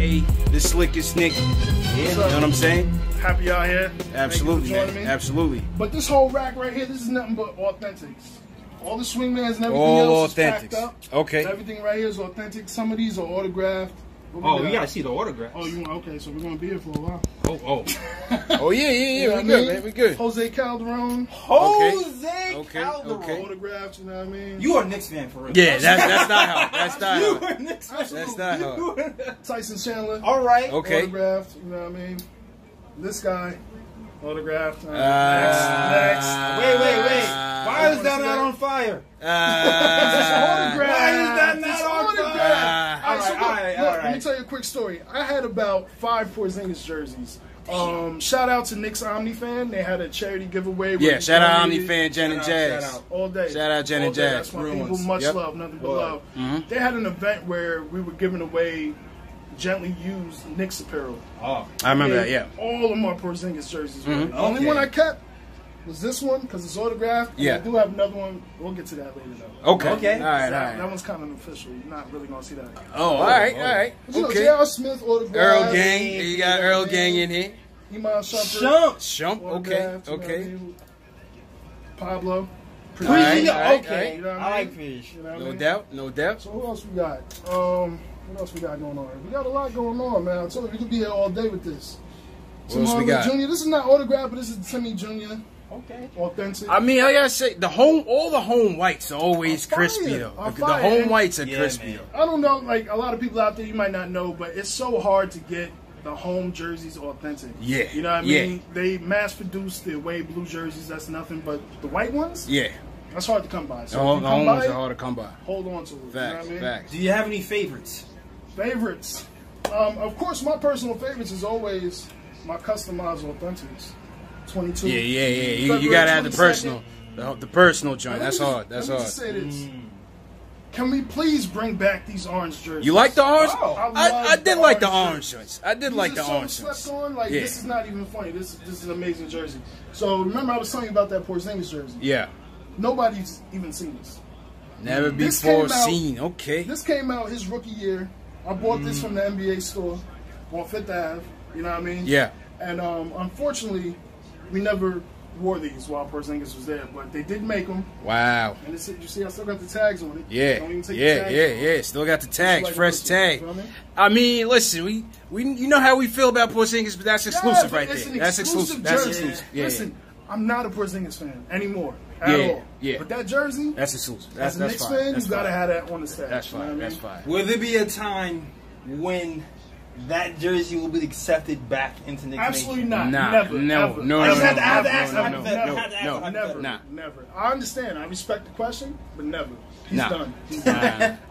aka the slickest nigga. Yeah, you know what I'm saying? Happy out here. Absolutely, man. Absolutely. But this whole rack right here, this is nothing but authentics. All the swingmans and everything else is packed up. Okay. So everything right here is authentic. Some of these are autographed. Oh, we gotta see the autographs. Oh, you okay? So we're gonna be here for a while. Oh, oh, oh yeah, yeah, yeah. You know we good, man. We good. Jose Calderon. Jose Calderon. Okay. Autographs. You know what I mean? You are a Knicks fan for real. Yeah, that's not how. That's not how. You are a Knicks fan. That's not how. Tyson Chandler. All right. Okay. Autographed. You know what I mean? This guy. Autographed. Next. Wait. Why is that not on fire? Why is that not on fire? All right. Let me tell you a quick story. I had about 5 Porzingis jerseys. Shout out to Knicks OmniFan. They had a charity giveaway. Yeah, shout out OmniFan, Jen and Jazz. Shout out all day. Shout out Jen and Jazz. That's my people. Much love, nothing but love. They had an event where we were giving away gently used Knicks apparel. Oh, I remember that. Yeah, all of my Porzingis jerseys. The only one I kept was this one because it's autographed. Yeah, I do have another one. We'll get to that later though. Okay. Okay. All right. That one's kind of official. You're not really gonna see that again. Oh, all right. All right. Okay. J.R. Smith autographed. Earl Gang. You got Earl Gang in here. Iman Shumpert. Okay. Okay. Pablo. Okay. You know what I like fish. No doubt. No doubt. So who else we got? What else we got going on? We got a lot going on, man. I told you we could be here all day with this. What else we got? Junior. This is not autographed, but this is Timmy Jr. Okay. Authentic. I mean, I gotta say, all the home whites are always crispy though. The home whites are crispy though. I don't know, like a lot of people out there, you might not know, but it's so hard to get the home jerseys authentic. Yeah. You know what I mean? Yeah. They mass produced the away blue jerseys. That's nothing but the white ones. Yeah. That's hard to come by. So the home ones are hard to come by. Hold on to it. Facts. You know what I mean? Do you have any favorites? Favorites. Of course, my personal favorites is always my customized authentics. 22. Yeah, yeah, yeah. You gotta have the personal, the personal joint. That's hard. That's hard. Let me just say this. Can we please bring back these orange jerseys? You like the orange? Oh, I did like the orange ones. I did like the orange ones. Like this is not even funny. This is an amazing jersey. So remember, I was telling you about that Porzingis jersey. Yeah. Nobody's even seen this. Never before seen. Okay. This came out his rookie year. I bought this from the NBA store on 5th Ave, you know what I mean? Yeah. And unfortunately, we never wore these while Porzingis was there, but they did make them. Wow. And it's, you see, I still got the tags on it. Yeah, don't even take the tags off. Still got the tags, like fresh tags. You know what I mean? Listen, we you know how we feel about Porzingis, but that's exclusive right there. That's exclusive. That's exclusive. Yeah. Listen, I'm not a Porzingis fan anymore. At all. Yeah. But that jersey, that's exclusive. As a Knicks fan, you gotta have that on the stage. That's fine. You know that's fine. Will there be a time when that jersey will be accepted back into Knicks? Absolutely not. Nah, never. No. I just had to ask. Never. I understand. I respect the question, but never. He's done.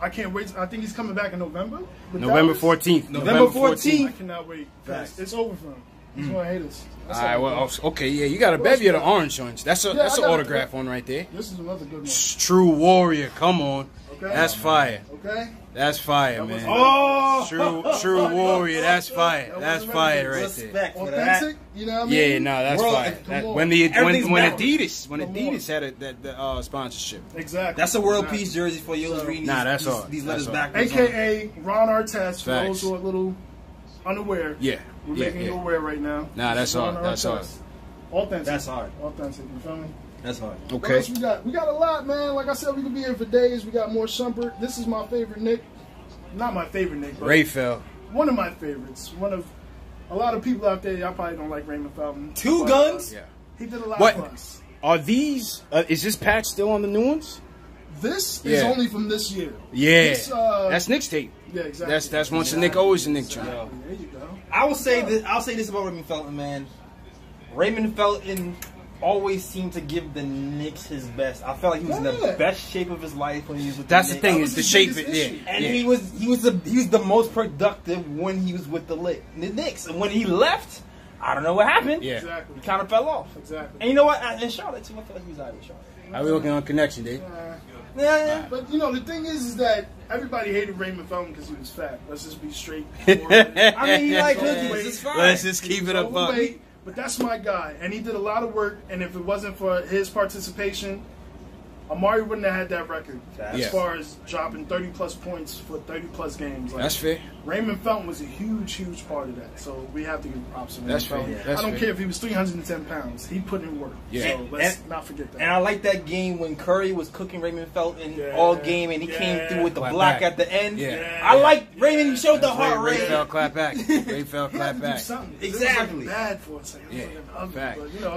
I can't wait. I think he's coming back in November. November 14th. November 14th. I cannot wait. It's over for him. He's gonna hate us. All right, well, okay, yeah, you got a bevy of the orange ones. That's an autograph one right there. This is another good one. True Warrior, come on. Okay. That's fire. Okay. That's fire, man. Oh! True Warrior, that's fire. That's fire right there. Authentic, you know what I mean? Yeah, no, that's fire. When Adidas had the sponsorship. Exactly. That's a world peace jersey for you. Nah, that's all. These letters back. AKA Ron Artest, for those who are a little unaware. Yeah. We're making you aware right now. Nah, that's hard. That's hard. Authentic. That's hard. Authentic. You feel me? That's hard. Okay. What else we got? We got a lot, man. Like I said, we could be here for days. We got more Shumpert. This is my favorite Nick. Not my favorite Nick, but Ray Felton. One of my favorites. One of a lot of people out there. Y'all probably don't like Raymond Felton. Two guns. Yeah. He did a lot for us. Are these? Is this patch still on the new ones? This is only from this year. Yeah. This, that's Nick's tape. Yeah, exactly. That's once a Nick, always a Nick. There you go. I will say this. I'll say this about Raymond Felton, man. Raymond Felton always seemed to give the Knicks his best. I felt like he was in the best shape of his life when he was with the Knicks. That's the thing, is the shape. And he was the most productive when he was with the Knicks. And when he left, I don't know what happened. Yeah, exactly. He kind of fell off. Exactly. And you know what? And Charlotte too. I feel like he was out of Charlotte. Are we working on connection, Dave? Yeah, but you know the thing is that everybody hated Raymond Felton because he was fat. Let's just be straight. I mean, he liked cookies. Let's just keep it up. But that's my guy, and he did a lot of work. And if it wasn't for his participation, Amari wouldn't have had that record as far as dropping 30-plus points for 30-plus games. Like, that's fair. Raymond Felton was a huge, huge part of that. So we have to give props to Raymond Felton. Yeah, I don't care if he was 310 pounds. He put in work. Yeah. So let's not forget that. And I like that game when Curry was cooking Raymond Felton all game, and he came through with the block at the end. Yeah. I like Raymond. He showed the heart rate. Ray Fell clap back. Ray Fell clap back. Exactly. It was like bad for a second. Yeah.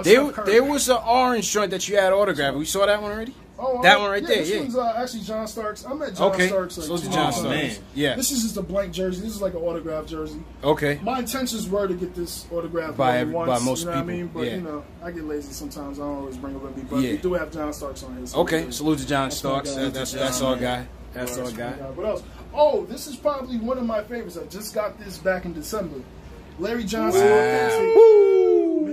There was an orange joint that you had autographed. We saw that one already? Oh, that one right there. This was actually John Starks. I met John Starks. Like, so it's John Starks. Man. Yeah. This is just a blank jersey. This is like an autographed jersey. Okay. My intentions were to get this autographed by most people. I mean? But, you know, I get lazy sometimes. I don't always bring it with me. But we do have John Starks on here. So salute to John Starks. That's our guy. That's our guy. What else? Oh, this is probably one of my favorites. I just got this back in December. Larry Johnson.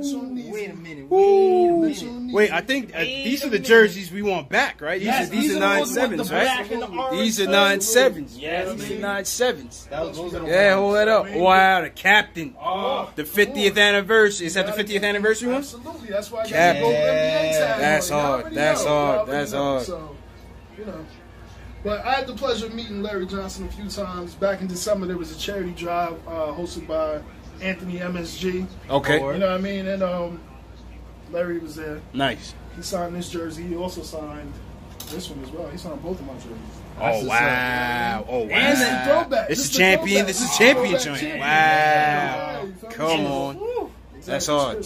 Wait a minute. Wait, I think these are the jerseys we want back, right? These are 9/7s, right? These are 9/7s. Yes, these are 9/7s. Yeah, hold that up. Wow, the captain. The 50th anniversary. Is that the 50th anniversary one? Absolutely. That's why I got to go NBA tag. That's hard. That's hard. That's hard. So, you know. But I had the pleasure of meeting Larry Johnson a few times. Back in December, there was a charity drive hosted by Anthony MSG. Okay. You know what I mean? And Larry was there. Nice. He signed this jersey. He also signed this one as well. He signed both of my jerseys. Oh, wow. Oh, wow. And this is champion. This is champion joint. Wow. Come on. That's hard.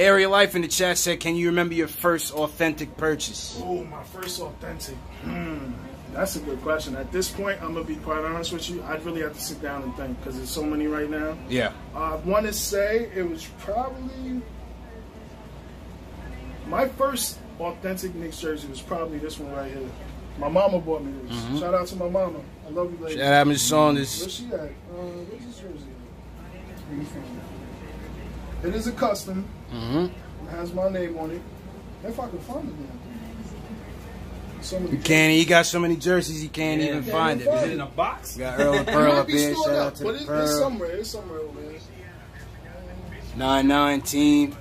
Area Life in the chat said, can you remember your first authentic purchase? Oh, my first authentic. That's a good question. At this point, I'm going to be quite honest with you. I'd really have to sit down and think because there's so many right now. Yeah. I want to say it was probably... My first authentic Knicks jersey was probably this one right here. My mama bought me this. Shout out to my mama. I love you, lady. Shout out Miss Saunders. Where's she at? Where's this jersey? It is a custom. It has my name on it. If I can find it now. So many he got so many jerseys he can't even find it. Is it in a box? You got Earl and Pearl up there. Shout out to Pearl. It's somewhere over there. 919. Yeah,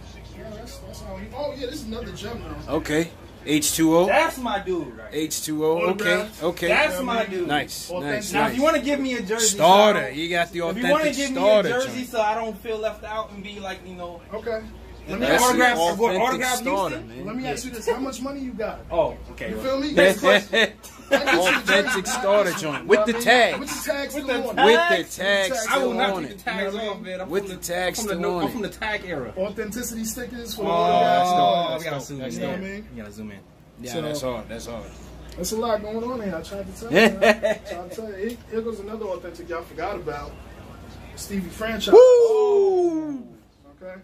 that's how he, oh, yeah, this is another gem now. Okay. H2O. That's my dude, right? H2O. Okay. Okay. That's my dude. Nice. Nice. Now, if you want to give me a jersey. Starter. You got the authentic starter. If you want to give me a jersey so I don't feel left out and be like, you know. Okay. Let me autograph starter, man. Let me ask you this: how much money you got? Oh, okay. You feel me? Next question. Authentic starter joint with the tag. With the tag still on it. With the tag still on it. I will not take the tags off, man. With the tag still on it. I'm from the tag era. Authenticity stickers for the guys. We gotta zoom in. You know what I mean? You gotta zoom in. Yeah, that's hard. That's hard. There's a lot going on here. I tried to tell you. Here goes another authentic y'all forgot about. Stevie Franchise. Woo! Okay.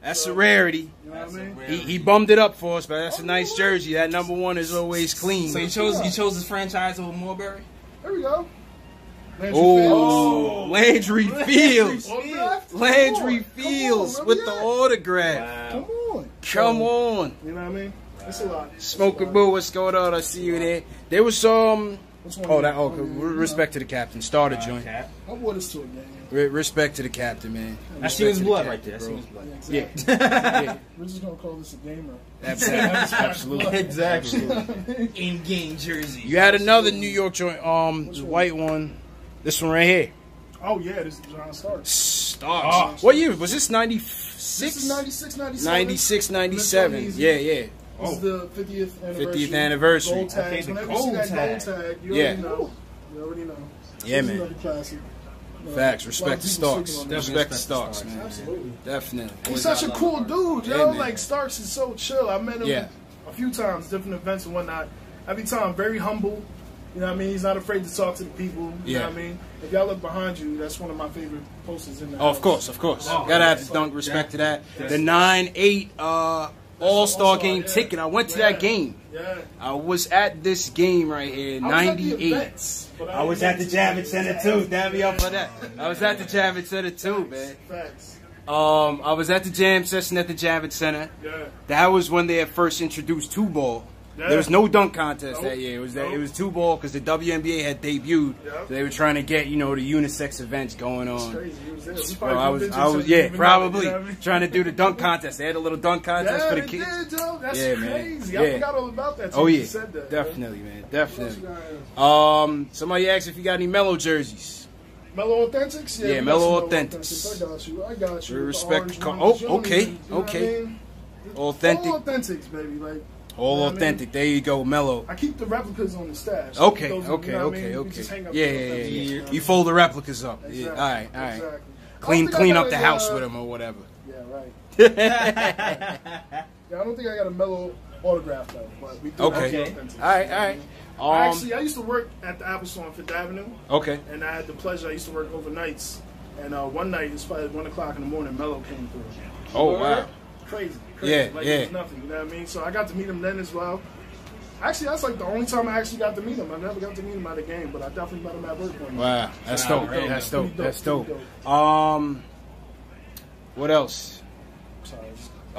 That's a rarity. You know what I mean? He bummed it up for us, but that's a nice jersey. That #1 is always clean. So you chose his franchise over Marbury? There we go. Landry Fields. Landry Fields with the autograph. Wow. Come on. Come on. You know what I mean? That's a lot. Smoker Boo, what's going on? I see you there. There was some... Respect to the captain. Starter joint. I wore this to a game. Respect to the captain, man. I see his blood right there. Yeah, exactly. We're just gonna call this a gamer. Absolutely. Exactly. In-game jersey. You had another New York joint. This white one. This one right here. Oh yeah, this is John Starks. What year was this? 96. This is 96, 97. 96, 97. Yeah, yeah. This is the 50th anniversary. 50th anniversary. Gold tags. Whenever you see that gold tag, you already know. You already know. Yeah, man. Facts. Respect to Starks. Respect to Starks, man. Absolutely. Definitely. He's such a cool dude, yo. Like, Starks is so chill. I met him a few times, different events and whatnot. Every time, very humble. You know what I mean? He's not afraid to talk to the people. You know what I mean? If y'all look behind you, that's one of my favorite posters in the house. Of course, of course. Gotta have to dunk respect to that. The 9-8, All-Star game ticket. I went to that game. Yeah. I was at this game right here, 98. I was at the Javits Center too. Dab me up for that. I was at the Javits Center too, man. Facts. I was at the jam session at the Javits Center. Yeah. That was when they had first introduced two ball. Yeah. There was no dunk contest that year. It was that it was two ball because the WNBA had debuted. Yep. So they were trying to get, you know, the unisex events going on. It's crazy. It was I was probably trying to do the dunk contest. They had a little dunk contest for the kids. That's crazy. Man. I forgot all about that. Oh yeah, said that, definitely, man, definitely. Somebody asked if you got any Mello jerseys. Mello Authentics? Yeah, Mello Authentics. I got you. We respect. Okay. Authentic. All Authentics, baby. Like, all authentic. I mean? There you go, Mello. I keep the replicas on the stash. Okay, those, okay. Yeah. You fold the replicas up. Exactly. Yeah. All right. Exactly. Clean up the house with them or whatever. Yeah, right. I don't think I got a Mello autograph though. But we do Authentics. All right. Actually, I used to work at the Apple Store on Fifth Avenue. Okay. And I had the pleasure. I used to work overnights. And one night, it's probably 1 o'clock in the morning. Mello came through. Oh wow. Crazy. Yeah. It was nothing, you know what I mean? So I got to meet him then as well. Actually, that's like the only time I actually got to meet him. I never got to meet him at a game, but I definitely met him at work one. Wow, that's dope. What else?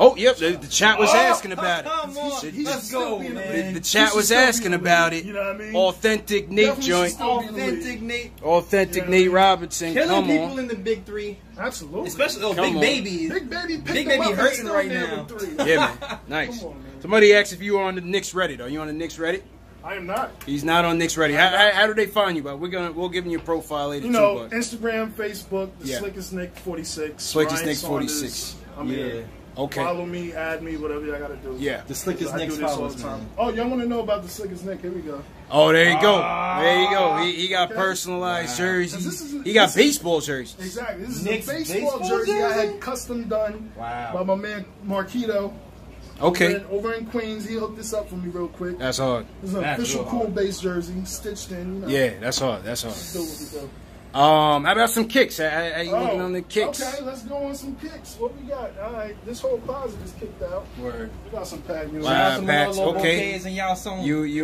Oh, yep, the chat was asking about it. Come on, let's go, man. The chat was asking about it. You know what I mean? Authentic Nate joint. Authentic Nate. Authentic Nate Robinson. Killing people in the big three. Absolutely. Especially those big babies. Big baby hurting right now. Yeah, man. Nice. Somebody asked if you were on the Knicks Reddit. Are you on the Knicks Reddit? I am not. He's not on Knicks Reddit. How do they find you? But we'll give him your profile later. You know, Instagram, Facebook, the Slickest Nick 46. Slickest Nick 46. Yeah. Okay. Follow me, add me, whatever y'all gotta do. Yeah, the Slickest Nick follows me. Oh, y'all wanna know about the Slickest Nick? Here we go. Oh, there you go. There you go. He got personalized jerseys. He got baseball jerseys. Exactly. This is Nick's baseball jersey I had custom done by my man Marquito. Okay. Over in Queens, he hooked this up for me real quick. That's hard. This is an official cool base jersey, stitched in. You know. Yeah, that's hard. That's hard. Still with me though. How about some kicks? How you looking on the kicks? Okay, let's go on some kicks. What we got? All right, this whole closet is kicked out. Word. We got some pack. You know, you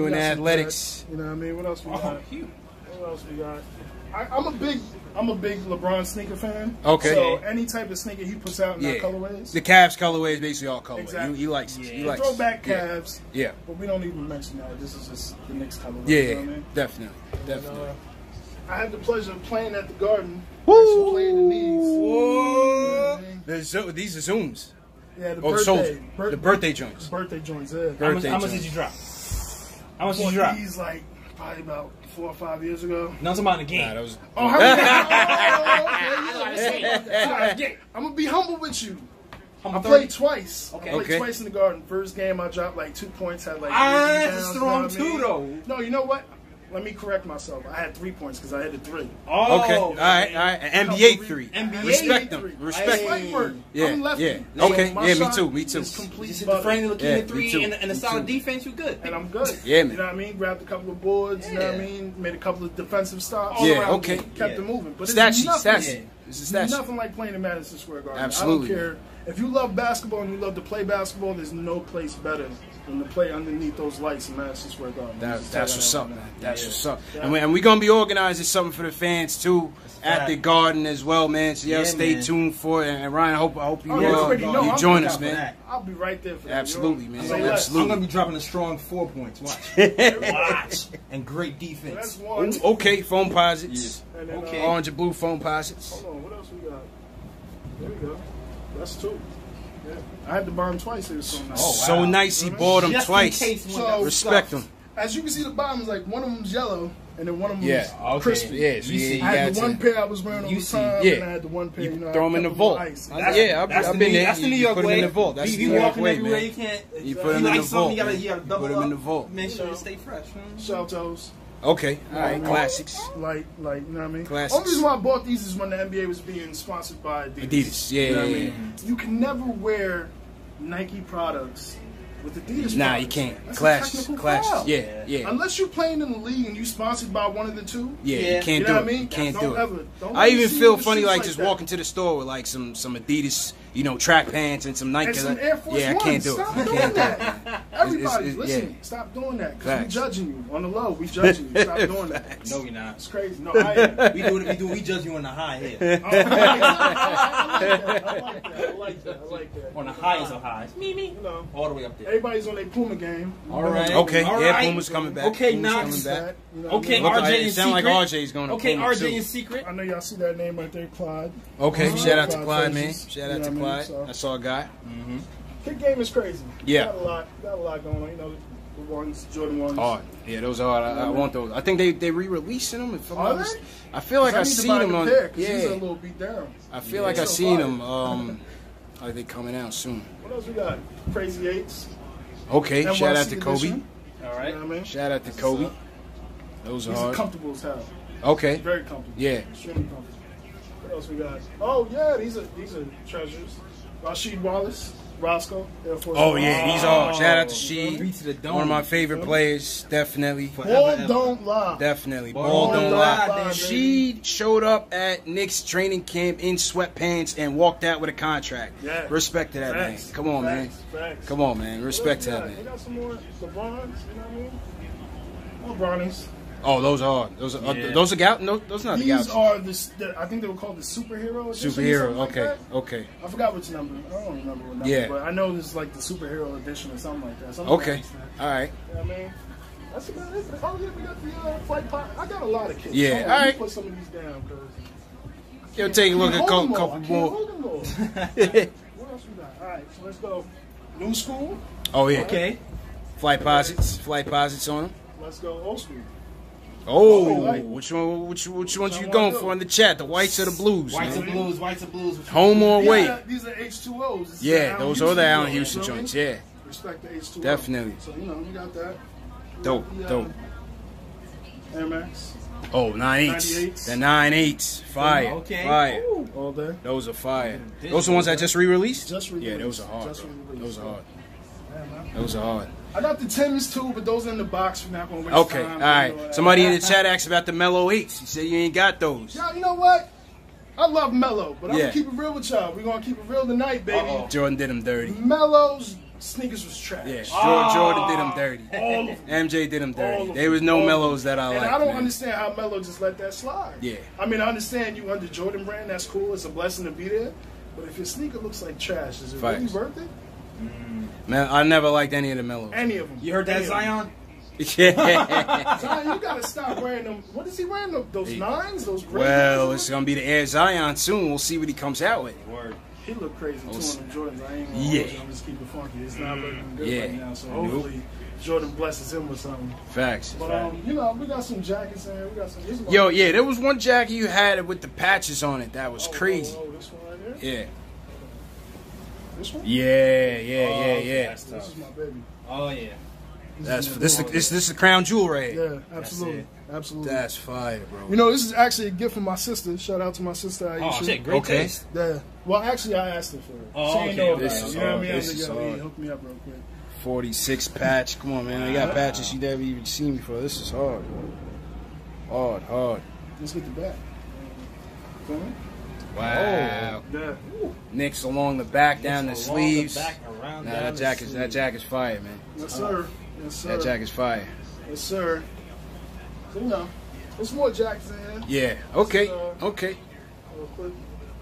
and athletics. You know what I mean? What else we got? Cute. What else we got? I'm a big LeBron sneaker fan. Okay. So any type of sneaker he puts out in our colorways. The Cavs colorways, basically all colorways. Exactly. He likes it. He likes throwback Cavs. Yeah. But we don't even mention that. This is just the Knicks colorway. Yeah. You know what I mean? Definitely. And, I had the pleasure of playing at the Garden. Woo! Playing in these. Whoa! These are Zooms. Yeah, the birthday joints. Birthday joints, yeah. How much did you drop? How much did you drop? These, like, probably about 4 or 5 years ago. No, it's about the game. Nah, that was... Oh, how many? I'm going to be humble with you. I played twice. Okay. I played twice in the Garden. First game, I dropped, like, 2 points. Had, like, that's the wrong two, though. No, you know what? Let me correct myself. I had 3 points because I had a three. Oh, okay. All right. An NBA three. Respect them. Respect them. Yeah. Okay. So me too. It's complete. Just hit the frame, looking at three, and a solid defense. You're good. And I'm good. Yeah, man. You know what I mean? Grabbed a couple of boards. You know what I mean? Made a couple of defensive stops. Okay. Kept it moving. But it's nothing like playing in Madison Square Garden. Absolutely. I don't care. If you love basketball and you love to play basketball, there's no place better than to play underneath those lights in Madison Square Garden. That's what's up, man. That's what's up. And we're going to be organizing something for the fans, too, at the Garden as well, man. So, y'all stay tuned for it. And, Ryan, I hope you join us, man. I'll be right there for you. Absolutely, man. Absolutely. I'm going to be dropping a strong 4 points. Watch. And great defense. Okay, foam posits. Orange and blue foam posits. Hold on, what else we got? There we go. That's two. Yeah. I had to burn twice. It was so nice. Oh, wow. So nice. He bought them twice. So respect them. As you can see, the bottom's like one of them's yellow, and then one of them's crispy. Yeah, I had the one pair I was wearing all the time, and I had the one pair. You know, throw them in the vault. I've been there. That's the New York way. Put them in the vault. That's the New York way, man. You can't. You put them in the vault. You put them in the vault. Make sure they stay fresh. Sheltos. Okay, all right, classics. Like, you know what I mean? Classics. Only reason why I bought these is when the NBA was being sponsored by Adidas. You know what I mean? You can never wear Nike products with Adidas products. You can't. That's classics. Yeah. Unless you're playing in the league and you're sponsored by one of the two. Yeah. You can't do it. You can't do it. I even feel funny, like, just walking to the store with, like, some Adidas you know, track pants and some Nike. And some Air Force One. I can't do stop it. Stop doing that. Everybody, listen. Yeah. Stop doing that. Because we're judging you on the low. We judging you. Stop doing that. No, you're not. It's crazy. No, I am. We judge you on the high here. Oh, I like that. On the highest of highs. You know, all the way up there. Everybody's on their Puma game. All right. Okay. Yeah, Puma's coming back. Okay, Knox. Okay, RJ in secret. Sound like RJ's going to Puma. Okay, RJ in secret. I know y'all see that name right there, Clyde. Okay, shout out to Clyde, man. Shout out to Clyde. I saw a guy. His game is crazy. Yeah. Got a lot going on. You know, the ones, Jordan ones. Hard. Yeah, those are hard. I want those. I think they re-releasing them. I feel like I've seen them on. Yeah. A little beat down. I feel like I've seen them. Are they coming out soon? What else we got? Crazy Eights. Okay, shout out to Kobe. All right. You know what I mean? Shout out to Kobe. Those are hard. Comfortable as hell. Okay. Very comfortable. Yeah. Extremely comfortable. What else we got? Oh yeah, these are treasures. Rasheed Wallace. Roscoe. Air Force One. Yeah, he's all. Shout out to Sheed. One of my favorite players, definitely. Ball don't lie. Definitely. Ball don't lie. Sheed showed up at Knicks training camp in sweatpants and walked out with a contract. Yeah. Respect to that man. Come on, man. Come on, man. Respect to that man. We got some more LeBrons, you know what I mean? More Bronnies. Oh, those are those are not the Gauchos. I think they were called the superhero. Superhero. Okay. Like okay. I forgot which number. I don't remember what number. Yeah. But I know this is like the superhero edition or something like that. Okay. All right. You know what I mean, that's about it. Oh yeah, we got the flight pot. I got a lot of kids. Yeah. All right. Let me put some of these down, cause you'll take a look at couple more. What else we got? All right. So let's go. New school. Oh yeah. Okay. Flight posits. Flight posits on them. Let's go old school. Oh, which ones you going for in the chat? The whites or the blues? Whites and blues, whites and blues. Home or away? These are H2Os. Yeah, those are the Allen Houston joints, yeah. Respect the H2O. Definitely. So, you know, you got that. Dope. Air Max. Oh, 9.8s. The 9.8s. Fire. Okay. Fire. All day. Those are fire. Those are the ones I just re-released? Just re-released. Yeah, those are hard. Those are hard. Those are hard. I got the 10s too, but those are in the box. We're not going to waste time. Okay, all right. Somebody in the chat asked about the Mello 8s. He said you ain't got those. Yo, you know what? I love Mello, but I'm going to keep it real with y'all. We're going to keep it real tonight, baby. Jordan did them dirty. Mello's sneakers was trash. Yeah, Jordan did them dirty. All of them. MJ did them dirty. There was no Mellows that I liked. And I don't understand how Mello just let that slide. Yeah. I mean, I understand you under Jordan brand. That's cool. It's a blessing to be there. But if your sneaker looks like trash, is it really worth it? Man, I never liked any of the Mellows. Any of them. You heard that, Zion? Yeah. Zion, you gotta stop wearing them. What is he wearing? Those 9s? Those gray? Well, it's gonna be the Air Zion soon. We'll see what he comes out with. Word. He looked crazy too on Jordans. I ain't gonna hold you. I'm just keeping funky. It's not looking good right now. So hopefully Jordan blesses him with something. Facts. But you know, we got some jackets in here. We got some. Yo, yeah, there was one jacket you had with the patches on it. That was crazy. Oh, this one right here? Yeah. This one? Yeah. This is my baby. Oh yeah. This is the crown jewel right here. Yeah, absolutely. That's fire, bro. You know, this is actually a gift from my sister. Shout out to my sister. Aisha. Oh shit, great taste. Yeah. Well, actually, I asked her for it. Oh, so okay. You know what I mean? Hook me up real quick. 46 patch. Come on, man. I got patches you never even seen before. This is hard, bro. Hard. Let's get the back. Come on. Wow. Knicks along the back, down the sleeves. That jacket's fire, man. Yes, sir. Yes, sir. That jacket's fire. Yes, sir. So, you know, there's more jackets in here. Yeah. Okay. Okay.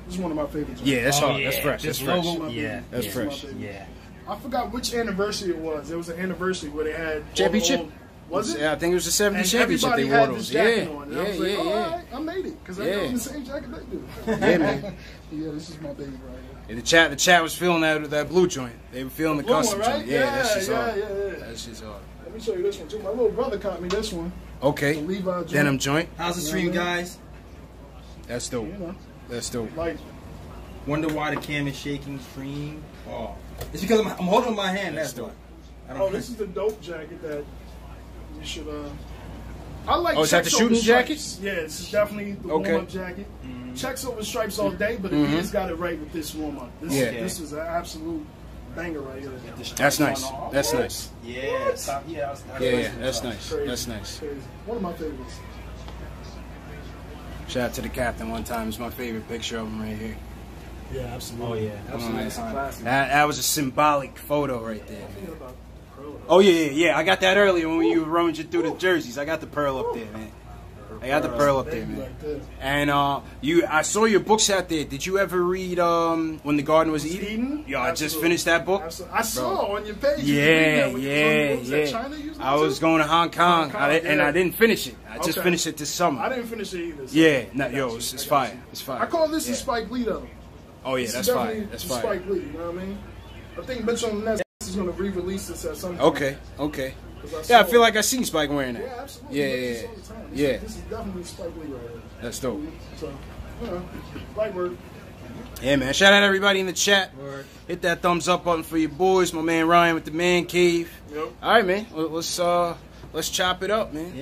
This is one of my favorites. Yeah, that's hard. That's fresh. That's fresh. Yeah, that's fresh. Yeah. I forgot which anniversary it was. It was an anniversary where they had championship. Was it? Yeah, I think it was the 70s championship they wore those. Yeah, I made it because I got the same jacket they do. Yeah, man. Yeah, this is my baby right here. And the chat was feeling that blue joint. They were feeling the custom joint. Yeah, that's just hard. That's just hard. Let me show you this one too. My little brother caught me this one. Okay. The Levi joint. Denim joint. How's the stream, guys? That's dope. You know. That's dope. Like, wonder why the cam is shaking stream. Oh, it's because I'm holding my hand. That's dope. Oh, this is the dope jacket that. You should, I like is that the shooting jackets? Yeah, it's definitely the warm-up jacket. Checks over stripes all day, but he has got it right with this warm-up. This is an absolute banger right here. That's nice. That's nice. Yeah, that's nice. That's nice. One of my favorites. Shout out to the captain one time. It's my favorite picture of him right here. Yeah, absolutely. Oh, yeah. Absolutely. That's a classic. That was a symbolic photo right there, man. Oh, yeah. I got that earlier when you were rummaging through the jerseys. I got the pearl up there, man. I got the pearl up there, man. And I saw your books out there. Did you ever read When the Garden Was Eden? Yo, I just finished that book. I saw on your page. Yeah. I was going to Hong Kong, and I didn't finish it. I just finished it this summer. I didn't finish it either. Yeah, yo, it's fire. It's fire. I call this the Spike Lee, though. Oh, yeah, that's fire. That's fire. Spike Lee, you know what I mean? I think Mitchell and Ness is going to re-release this at some point. Okay. Yeah, I feel like I seen Spike wearing that. Yeah, absolutely. Yeah. This is definitely Spike Lee right here. That's dope. So, you know, Spike word. Yeah, man. Shout out everybody in the chat. Word. Hit that thumbs up button for your boys. My man Ryan with the Man Cave. Yep. All right, man. Let's chop it up, man. Yeah.